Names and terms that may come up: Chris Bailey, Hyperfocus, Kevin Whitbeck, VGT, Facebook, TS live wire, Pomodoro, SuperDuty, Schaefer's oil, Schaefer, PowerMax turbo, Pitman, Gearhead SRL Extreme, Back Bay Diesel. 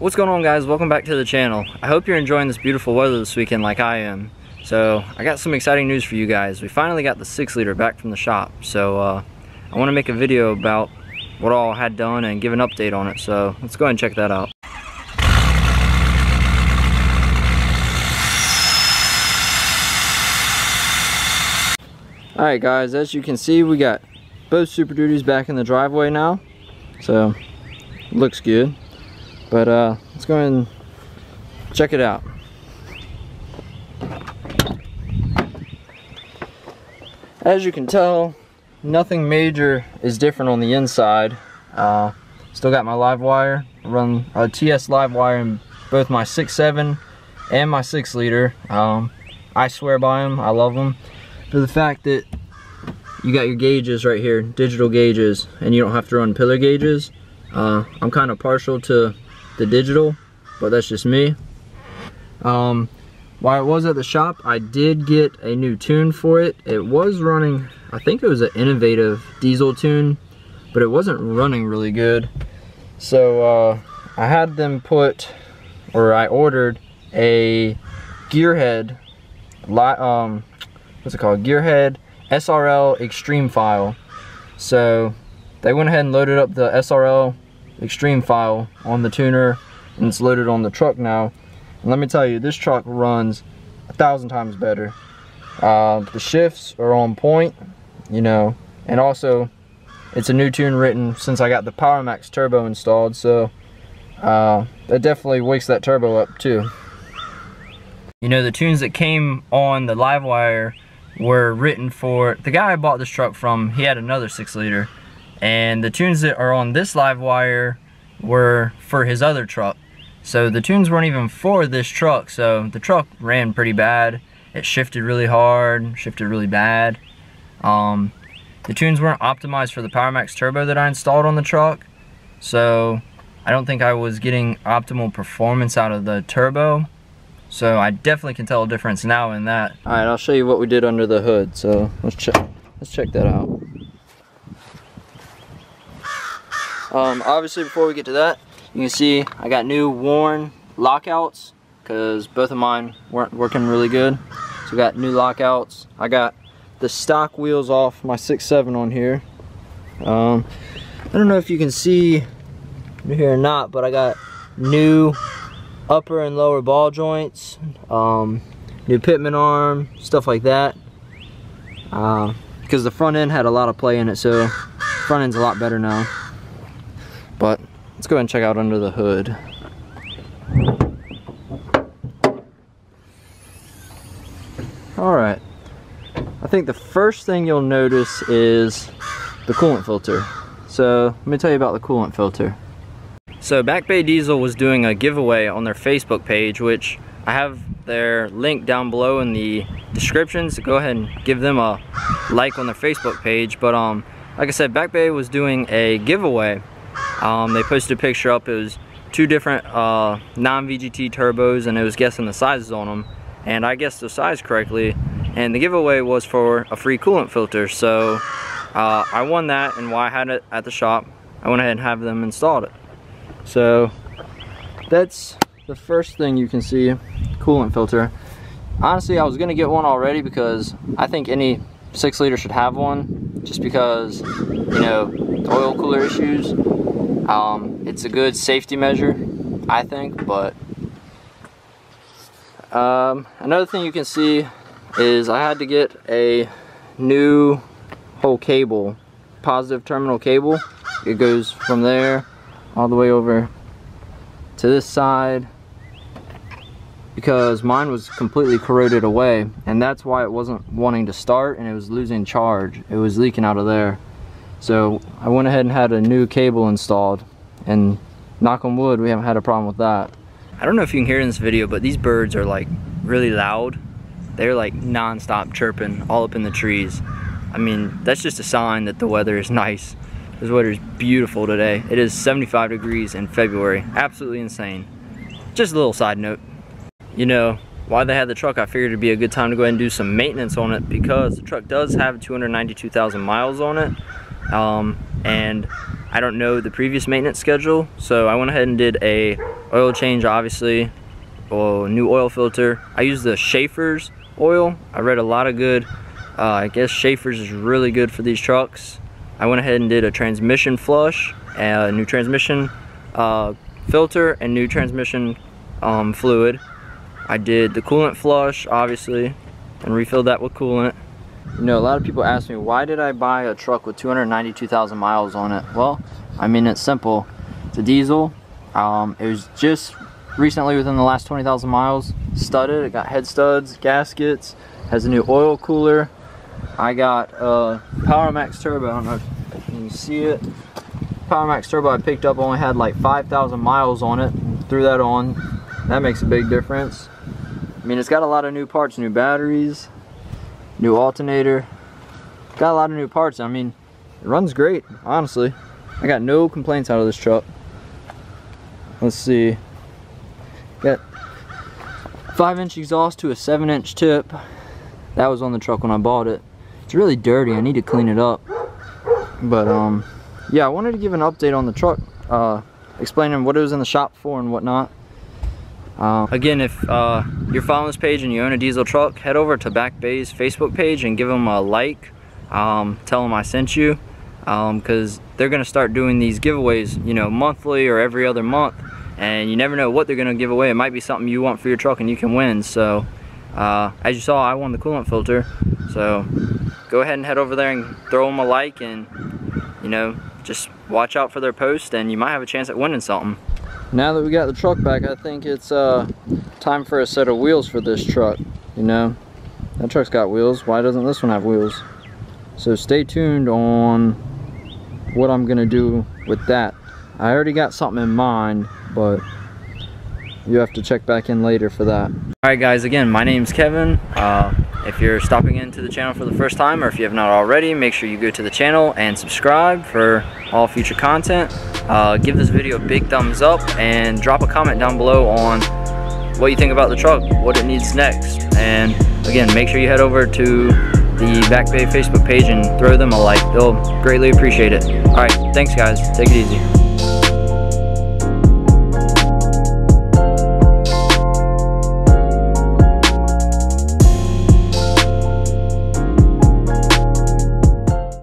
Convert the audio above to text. What's going on, guys? Welcome back to the channel. I hope you're enjoying this beautiful weather this weekend like I am. So I got some exciting news for you guys. We finally got the 6-liter back from the shop, so I want to make a video about what all I had done and give an update on it, so let's go ahead and check that out. Alright guys, as you can see, we got both SuperDuties back in the driveway now, so it looks good. But let's go ahead and check it out. As you can tell, nothing major is different on the inside. Still got my live wire. I run a TS live wire in both my 6.7 and my 6-liter. I swear by them. I love them. For the fact that you got your gauges right here, digital gauges, and you don't have to run pillar gauges. I'm kind of partial to the digital, but that's just me. While I was at the shop, I did get a new tune for it. It was running, I think it was an innovative diesel tune, but it wasn't running really good. So I had them I ordered a Gearhead, what's it called? Gearhead SRL Extreme file. So they went ahead and loaded up the SRL Extreme file on the tuner, and it's loaded on the truck now. And let me tell you, this truck runs 1,000 times better. The shifts are on point, you know, and also it's a new tune written since I got the PowerMax turbo installed, so it definitely wakes that turbo up too. You know, the tunes that came on the live wire were written for the guy I bought this truck from. He had another 6-liter. And the tunes that are on this live wire were for his other truck. So the tunes weren't even for this truck, so the truck ran pretty bad. It shifted really hard, shifted really bad. The tunes weren't optimized for the PowerMax turbo that I installed on the truck, so I don't think I was getting optimal performance out of the turbo. So I definitely can tell a difference now in that. Alright, I'll show you what we did under the hood, so let's check that out. Obviously, before we get to that, you can see I got new worn lockouts because both of mine weren't working really good. So we got new lockouts. I got the stock wheels off my 6.7 on here. I don't know if you can see here or not, but I got new upper and lower ball joints, new pitman arm, stuff like that. Because the front end had a lot of play in it, so front end's a lot better now. But let's go ahead and check out under the hood. Alright, I think the first thing you'll notice is the coolant filter. So let me tell you about the coolant filter. So Back Bay Diesel was doing a giveaway on their Facebook page, which I have their link down below in the description, so go ahead and give them a like on their Facebook page. But like I said, Back Bay was doing a giveaway. They posted a picture up. It was two different non-VGT turbos, and it was guessing the sizes on them, and I guessed the size correctly, and the giveaway was for a free coolant filter. So I won that, and while I had it at the shop, I went ahead and have them installed it. So that's the first thing you can see, coolant filter. Honestly, I was gonna get one already because I think any 6-liter should have one, just because, you know, the oil cooler issues. It's a good safety measure, I think. But another thing you can see is I had to get a new whole cable, positive terminal cable. It goes from there all the way over to this side, because mine was completely corroded away, and that's why it wasn't wanting to start, and it was losing charge. It was leaking out of there. So I went ahead and had a new cable installed, and knock on wood, we haven't had a problem with that. I don't know if you can hear in this video, but these birds are like really loud. They're like non-stop chirping all up in the trees. I mean, that's just a sign that the weather is nice. This weather is beautiful today. It is 75 degrees in February. Absolutely insane. Just a little side note. You know, while they had the truck, I figured it'd be a good time to go ahead and do some maintenance on it, because the truck does have 292,000 miles on it. and I don't know the previous maintenance schedule, so I went ahead and did a oil change, obviously, or new oil filter. I used the Schaefer's oil. I read a lot of good, I guess Schaefer's is really good for these trucks. I went ahead and did a transmission flush, a new transmission filter, and new transmission fluid. I did the coolant flush, obviously, and refilled that with coolant. You know, a lot of people ask me, why did I buy a truck with 292,000 miles on it? Well, I mean, it's simple. It's a diesel. It was just recently, within the last 20,000 miles, studded. It got head studs, gaskets, has a new oil cooler. I got a PowerMax turbo. I don't know if you can see it. PowerMax turbo I picked up only had like 5,000 miles on it. Threw that on. That makes a big difference. I mean, it's got a lot of new parts, new batteries, new alternator, got a lot of new parts. I mean, it runs great, honestly. I got no complaints out of this truck. Let's see, got 5-inch exhaust to a 7-inch tip. That was on the truck when I bought it. It's really dirty, I need to clean it up. But yeah, I wanted to give an update on the truck, explaining what it was in the shop for and whatnot. Again, if you're following this page and you own a diesel truck, head over to Back Bay's Facebook page and give them a like. Tell them I sent you, because they're going to start doing these giveaways, you know, monthly or every other month, and you never know what they're going to give away. It might be something you want for your truck and you can win. So as you saw, I won the coolant filter, so go ahead and head over there and throw them a like, and you know, just watch out for their post and you might have a chance at winning something. Now that we got the truck back, I think it's time for a set of wheels for this truck. You know, that truck's got wheels. Why doesn't this one have wheels? So stay tuned on what I'm gonna do with that. I already got something in mind, but you have to check back in later for that. Alright guys, again, my name's Kevin. If you're stopping into the channel for the first time, or if you have not already, make sure you go to the channel and subscribe for all future content. Give this video a big thumbs up and drop a comment down below on what you think about the truck, what it needs next. And again, make sure you head over to the Back Bay Facebook page and throw them a like. They'll greatly appreciate it. Alright, thanks guys. Take it easy.